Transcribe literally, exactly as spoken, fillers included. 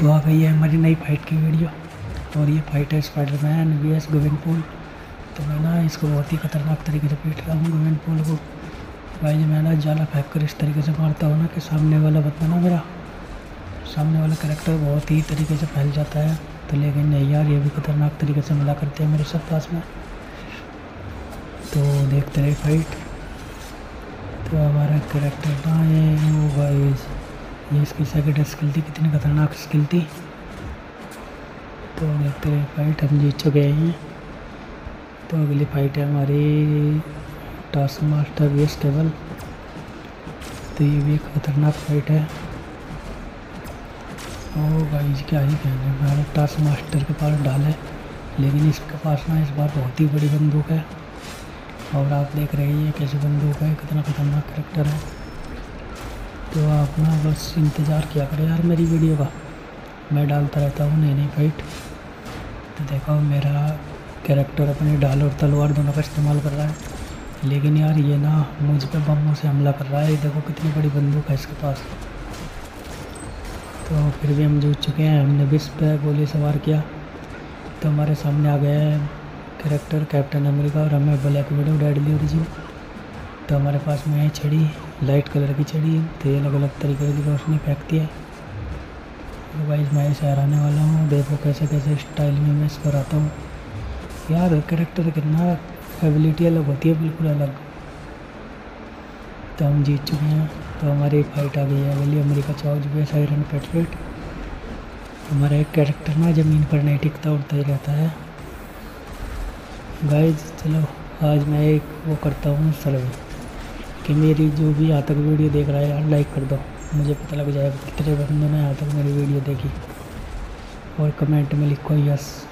तो आ गई है हमारी नई फाइट की वीडियो। और ये फाइट है स्पाइडरमैन वी एस गोविंद पोल। तो मैं ना इसको बहुत ही ख़तरनाक तरीके से पीट रहा हूँ गोविंद पोल को। भाई मैं ना जाला फेंक कर इस तरीके से मारता हूँ ना कि सामने वाला बंदा ना, मेरा सामने वाला करैक्टर बहुत ही तरीके से फैल जाता है। तो लेकिन नहीं यार, ये भी ख़तरनाक तरीके से मिला करते हैं मेरे सब पास में। तो देखते रहे फाइट। तो हमारा करैक्टर ना ये वो भाई, ये इसकी सेकेंड स्किल थी, कितनी ख़तरनाक स्किल थी। तो देखते रहे फाइट, हम जीत चुके हैं। तो अगली फाइट है हमारी टास्क मास्टर वेस टेबल। तो ये भी एक ख़तरनाक फाइट है। ओ भाई क्या ही कहने, मैंने टास्क मास्टर के पास डाले, लेकिन इसके पास ना इस बार बहुत ही बड़ी बंदूक है। और आप देख रहे हैं ये कैसी बंदूक है, कितना ख़तरनाक करैक्टर है। तो आप ना बस इंतज़ार किया करें यार मेरी वीडियो का, मैं डालता रहता हूँ नई नई फाइट। तो देखो मेरा कैरेक्टर अपने डाल और तलवार दोनों का इस्तेमाल कर रहा है, लेकिन यार ये ना मुझ पे बमों से हमला कर रहा है। देखो कितनी बड़ी बंदूक है इसके पास। तो फिर भी हम जीत चुके हैं, हमने बीस पे गोली सवार किया। तो हमारे सामने आ गया है कैरेक्टर कैप्टन अमेरिका और हमें ब्लैक विडो डेडली ओरिजिन। तो हमारे पास में है छड़ी, लाइट कलर की छड़ी। तो ये अलग अलग तरीके की रोशनी फेंकती है। तो भाई मैं सहराने वाला हूँ, देखो कैसे कैसे स्टाइल में मैं इसको कराता हूँ। यार कैरेक्टर कितना एबिलिटी अलग होती है, बिल्कुल अलग। तो हम जीत चुके हैं। तो हमारी फाइट आ गई है अगली, अमेरिका चौज बेस आयरन पेटफिट। हमारा एक कैरेक्टर ना ज़मीन पर नहीं टिकता, उड़ता ही रहता है। गाइज चलो आज मैं एक वो करता हूँ सर्वे, कि मेरी जो भी यहाँ तक वीडियो देख रहा है यार लाइक कर दो, मुझे पता लग जाएगा कितने बंदों ने यहाँ तक मेरी वीडियो देखी। और कमेंट में लिखो यस